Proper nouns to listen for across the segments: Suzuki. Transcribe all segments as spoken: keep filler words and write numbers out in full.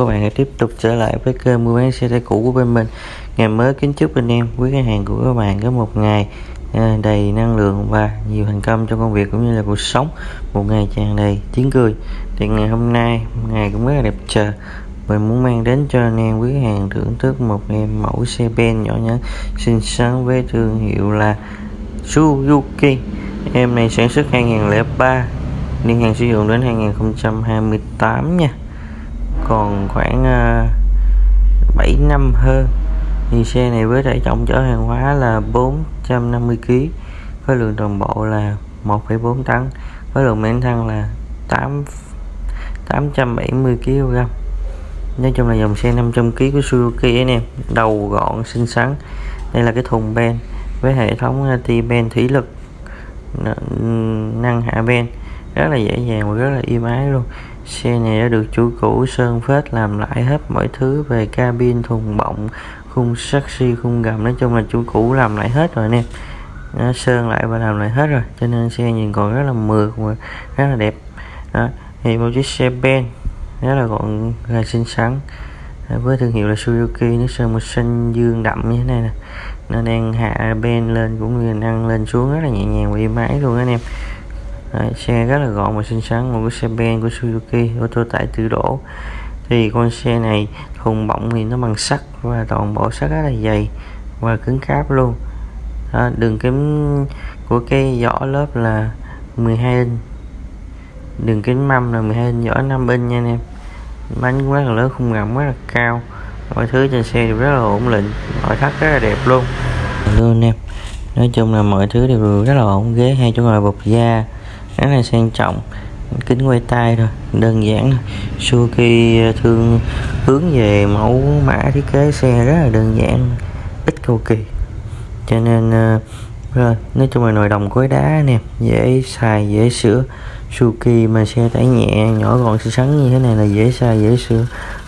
Các bạn hãy tiếp tục trở lại với kênh mua bán xe tay cũ của bên mình. Ngày mới kính chúc bên em, quý khách hàng của các bạn có một ngày đầy năng lượng và nhiều thành công trong công việc cũng như là cuộc sống, một ngày tràn đầy tiếng cười. Thì ngày hôm nay ngày cũng rất là đẹp trời, mình muốn mang đến cho anh em quý khách hàng thưởng thức một em mẫu xe ben nhỏ nhắn xinh xắn với thương hiệu là Suzuki. Em này sản xuất hai nghìn không trăm lẻ ba, niên hạn sử dụng đến hai nghìn không trăm hai mươi tám nha, còn khoảng uh, bảy năm hơn. Thì xe này với tải trọng chở hàng hóa là bốn trăm năm mươi ki lô gam, khối lượng toàn bộ là một phẩy bốn tấn, khối lượng bản thân là tám tám trăm bảy mươi ki lô gam. Nói chung là dòng xe năm trăm ki lô gam của Suzuki anh em, đầu gọn xinh xắn. Đây là cái thùng ben với hệ thống ti ben thủy lực, năng hạ ben rất là dễ dàng và rất là êm ái luôn. Xe này đã được chủ cũ sơn phết, làm lại hết mọi thứ về cabin, thùng bọng, khung saxi, khung gầm, nói chung là chủ cũ làm lại hết rồi anh em, nó sơn lại và làm lại hết rồi, cho nên xe nhìn còn rất là mượt và rất là đẹp. Đó, thì một chiếc xe ben rất là gọn gàng xinh xắn với thương hiệu là Suzuki, nó sơn màu xanh dương đậm như thế này nè, nó đang hạ ben lên cũng như nâng lên xuống rất là nhẹ nhàng và êm ái luôn anh em. Đấy, xe rất là gọn và xinh xắn, một cái xe ben của Suzuki, ô tô tải tự đổ. Thì con xe này thùng bọng thì nó bằng sắt và toàn bộ sắt rất là dày và cứng cáp luôn. Đó, đường kính của cái vỏ lớp là mười hai inch, đường kính mâm là mười hai inch, vỏ năm inch nha anh em. Bánh cũng rất là lớn, khung gầm rất là cao, mọi thứ trên xe đều rất là ổn định, nội thất rất là đẹp luôn luôn anh em. Nói chung là mọi thứ đều rất là ổn, ghế hai chỗ ngồi bọc da rất là sang trọng, kính quay tay thôi, đơn giản thôi. Suzuki thường hướng về mẫu mã thiết kế xe rất là đơn giản, ít cầu kỳ, cho nên rồi nói chung là nồi đồng cối đá nè, dễ xài dễ sửa. Suzuki mà xe tải nhẹ nhỏ gọn xinh xắn như thế này là dễ xài dễ sửa,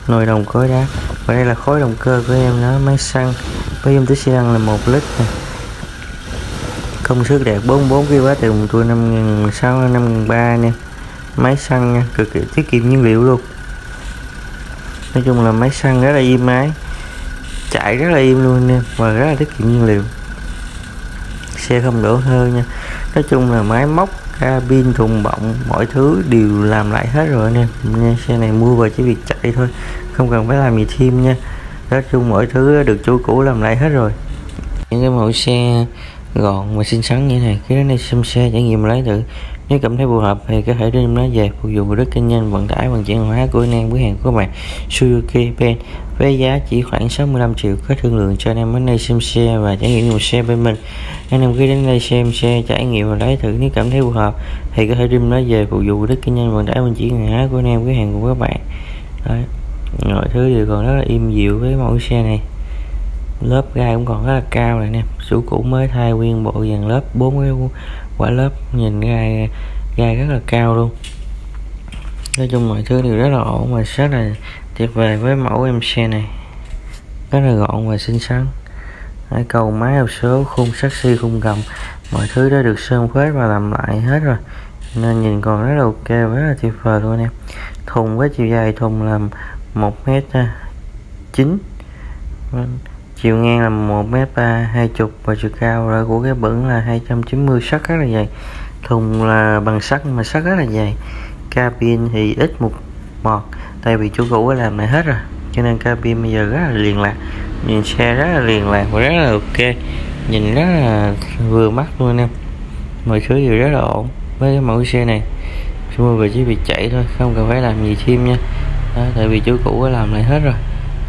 nồi đồng cối đá. Và đây là khối động cơ của em đó, máy xăng với dung tích xi lanh là một lít nè. Công suất đạt bốn mươi bốn ki lô oát từ một tua năm nghìn sáu trăm năm mươi ba nè. Máy xăng nha, cực kỳ tiết kiệm nhiên liệu luôn. Nói chung là máy xăng rất là im ái, chạy rất là im luôn nè, và rất là tiết kiệm nhiên liệu. Xe không đổ hơ nha. Nói chung là máy móc, cabin, thùng bọng, mọi thứ đều làm lại hết rồi nè. Xe này mua về chỉ việc chạy thôi, không cần phải làm gì thêm nha. Nói chung mọi thứ được chủ cũ làm lại hết rồi. Những cái mẫu xe gọn và xinh xắn như thế này, khi đến đây xem xe trải nghiệm lấy thử, nếu cảm thấy phù hợp thì có thể đem nó về phục vụ mục đích kinh doanh, vận tải, vận chuyển hàng hóa của anh em với hàng của các bạn. Suzuki Ben với giá chỉ khoảng sáu mươi lăm triệu, có thương lượng cho anh em đến đây xem xe và trải nghiệm một xe bên mình. Anh em khi đến đây xem xe trải nghiệm và lấy thử, nếu cảm thấy phù hợp thì có thể đem nó về phục vụ mục đích kinh doanh, vận tải, vận chuyển hàng hóa của anh em với hàng của các bạn. Đấy, mọi thứ đều còn rất là im dịu với mẫu xe này. Lớp gai cũng còn rất là cao này nè, chủ cũ mới thay nguyên bộ dàn lớp, bốn cái quả lớp, nhìn gai gai rất là cao luôn. Nói chung mọi thứ đều rất là ổn và rất là tuyệt vời với mẫu em xe này, rất là gọn và xinh xắn. Cầu máy hộp số, khung saxi, khung gầm, mọi thứ đã được sơn phết và làm lại hết rồi, nên nhìn còn rất là ok và rất là tuyệt vời luôn em. Thùng với chiều dài thùng là một mét chín, chiều ngang là một mét ba hai mươi và chiều cao của cái bẩn là hai trăm chín mươi, sắt rất là dày, thùng là bằng sắt mà sắt rất là dày. Cabin thì ít một mọt, tại vì chủ cũ đã làm lại hết rồi, cho nên cabin bây giờ rất là liền lạc, nhìn xe rất là liền lạc và rất là ok, nhìn rất là vừa mắt luôn em. Mọi thứ đều rất là ổn với cái mẫu xe này, mua về chỉ việc chạy thôi, không cần phải làm gì thêm nha. Đó, tại vì chủ cũ đã làm lại hết rồi,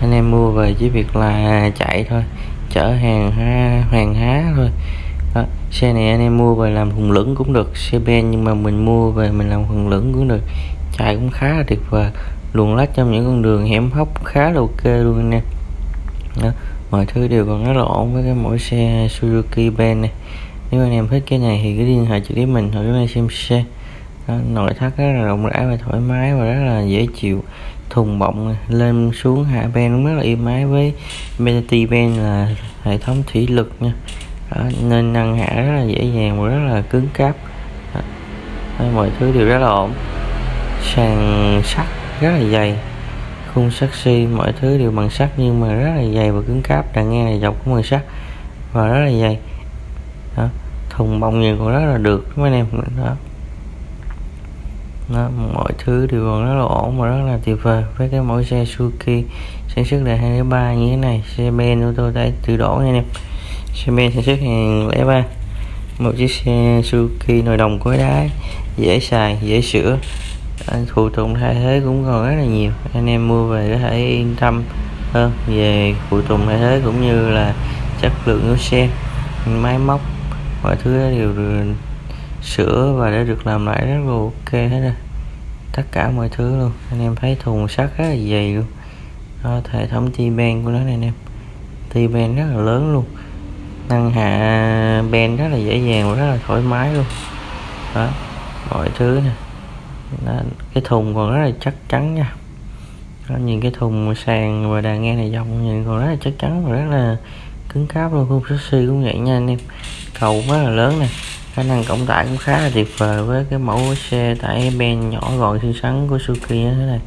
anh em mua về chỉ việc là chạy thôi, chở hàng ha, hàng há thôi. Đó, xe này anh em mua về làm thùng lửng cũng được, xe ben nhưng mà mình mua về mình làm thùng lửng cũng được, chạy cũng khá là tuyệt vời, luồn lách trong những con đường hẻm hóc khá là ok luôn anh em. Đó, mọi thứ đều còn rất là ổn với cái mỗi xe Suzuki Ben này. Nếu anh em thích cái này thì cứ liên hệ trực tiếp mình thử để xem xe. Đó, nội thất rất là rộng rãi và thoải mái và rất là dễ chịu, thùng bọng lên xuống hạ ben cũng rất là êm ái với ti ben là hệ thống thủy lực nha. Đó, nên nâng hạ rất là dễ dàng và rất là cứng cáp. Đó, mọi thứ đều rất là ổn, sàn sắt rất là dày, khung sexy, mọi thứ đều bằng sắt nhưng mà rất là dày và cứng cáp, đàn nghe này dọc cũng bằng sắt và rất là dày đó. Thùng bông nhìn còn rất là được đúng không anh em đó. Đó, mọi thứ đều còn rất là ổn và rất là tuyệt vời với cái mẫu xe Suzuki sản xuất đời hai không không ba như thế này. Xe ben của tôi đã tự đổ anh em, xe ben sản xuất hai không không ba, một chiếc xe Suzuki nồi đồng cối đá, dễ xài dễ sửa, phụ tùng thay thế cũng còn rất là nhiều. Anh em mua về có thể yên tâm hơn về phụ tùng thay thế cũng như là chất lượng của xe, máy móc, mọi thứ đều được sửa và đã được làm lại rất là ok hết rồi, tất cả mọi thứ luôn. Anh em thấy thùng sắt rất là dày luôn đó, hệ thống T-ben của nó này anh em, T-ben rất là lớn luôn, nâng hạ ben rất là dễ dàng và rất là thoải mái luôn đó, mọi thứ nè. Cái thùng còn rất là chắc chắn nha đó, nhìn cái thùng sàn và đàn nghe này dòng nhìn còn rất là chắc chắn và rất là cứng cáp luôn. Khung sexy cũng vậy nha anh em, cầu rất là lớn nè, khả năng cộng tải cũng khá là tuyệt vời với cái mẫu xe tải ben nhỏ gọn xinh xắn của Suzuki như thế này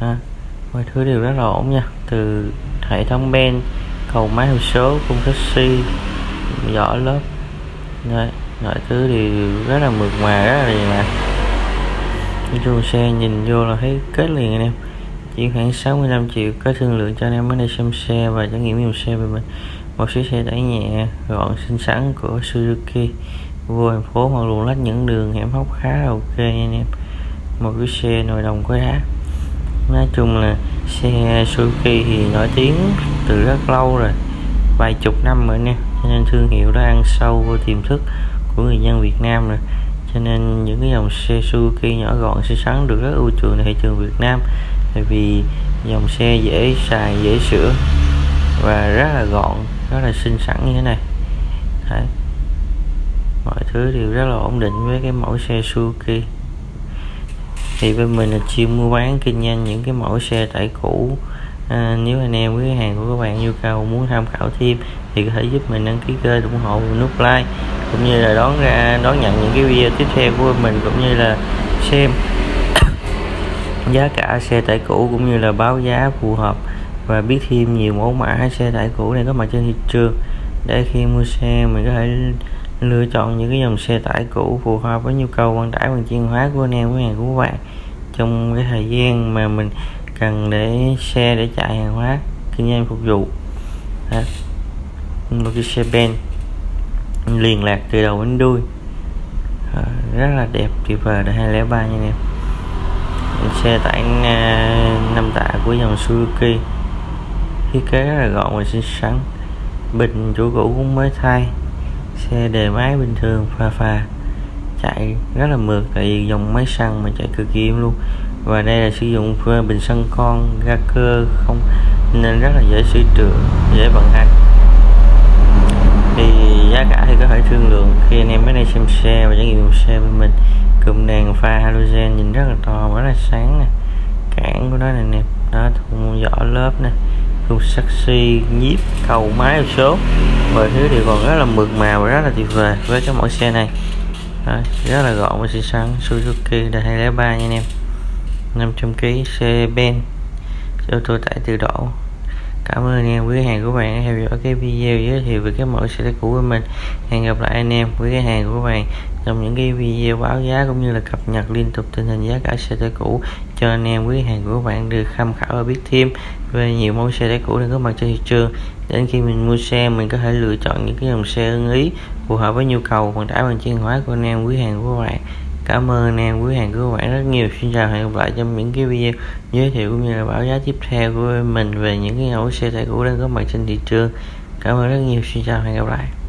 à, mọi thứ đều rất là ổn nha, từ hệ thống ben, cầu máy hộp số, khung sexy, vỏ lớp, đấy, mọi thứ đều rất là mượt mà, rất là liền lạc. Cái xe nhìn vô là thấy kết liền anh em, chỉ khoảng sáu mươi lăm triệu có thương lượng cho anh em mới đi xem xe và trải nghiệm dòng xe về mình. Một chiếc xe tải nhẹ gọn xinh xắn của Suzuki vô thành phố mà luồn lách những đường hẻm hóc khá là ok nha anh em. Một cái xe nồi đồng cối đá, nói chung là xe Suzuki thì nổi tiếng từ rất lâu rồi, vài chục năm rồi nè, cho nên thương hiệu đã ăn sâu vô tiềm thức của người dân Việt Nam rồi, cho nên những cái dòng xe Suzuki nhỏ gọn xinh xắn được rất ưu chuộng thị trường Việt Nam, tại vì dòng xe dễ xài dễ sửa và rất là gọn, rất là xinh xắn như thế này. Đấy, mọi thứ đều rất là ổn định với cái mẫu xe Suzuki. Thì bên mình là chuyên mua bán kinh doanh những cái mẫu xe tải cũ, à, nếu anh em quý hàng của các bạn nhu cầu muốn tham khảo thêm thì có thể giúp mình đăng ký kênh, ủng hộ nút like cũng như là đón ra đón nhận những cái video tiếp theo của mình, cũng như là xem giá cả xe tải cũ cũng như là báo giá phù hợp và biết thêm nhiều mẫu mã xe tải cũ này có mặt trên thị trường, để khi mua xe mình có thể lựa chọn những cái dòng xe tải cũ phù hợp với nhu cầu vận tải bằng chuyên hóa của anh em với hàng của các bạn trong cái thời gian mà mình cần để xe để chạy hàng hóa kinh doanh phục vụ. Đó, một cái xe ben liền lạc từ đầu đến đuôi, à, rất là đẹp tuyệt vời đời hai không không ba nha anh em. Xe tải năm tạ của dòng Suzuki thiết kế rất là gọn và xinh xắn, bình chủ cũ cũng mới thay, xe đề máy bình thường pha pha, chạy rất là mượt tại vì dòng máy xăng mà chạy cực kỳ êm luôn, và đây là sử dụng bình xăng con ga cơ không nên rất là dễ sửa chữa, dễ vận hành. Thì giá cả thì có thể thương lượng khi anh em đến đây xem xe và trải nghiệm xe bên mình. Cụm đèn pha halogen nhìn rất là to và rất là sáng nè, cản của nó này nè đó, thùng vỏ lớp nè, khung sexy, nhíp, cầu máy số, mọi thứ đều còn rất là mượt mà và rất là tuyệt vời với cái mẫu xe này. Đó, rất là gọn và xinh xắn, Suzuki đời hai không không ba nha anh em, năm trăm ki lô gam, xe ben, ô tô tải tự đổ. Cảm ơn anh em quý hàng của bạn đã theo dõi cái video giới thiệu về cái mẫu xe tải cũ của mình. Hẹn gặp lại anh em quý hàng của bạn trong những cái video báo giá cũng như là cập nhật liên tục tình hình giá cả xe tải cũ cho anh em quý hàng của bạn được tham khảo và biết thêm về nhiều mẫu xe tải cũ đang có mặt trên thị trường. Đến khi mình mua xe mình có thể lựa chọn những cái dòng xe ưng ý phù hợp với nhu cầu vận tải bằng chuyên hóa của anh em quý hàng của bạn. Cảm ơn anh em quý hàng của các bạn rất nhiều. Xin chào, hẹn gặp lại trong những cái video giới thiệu cũng như là báo giá tiếp theo của mình về những cái mẫu xe tải cũ đang có mặt trên thị trường. Cảm ơn rất nhiều. Xin chào, hẹn gặp lại.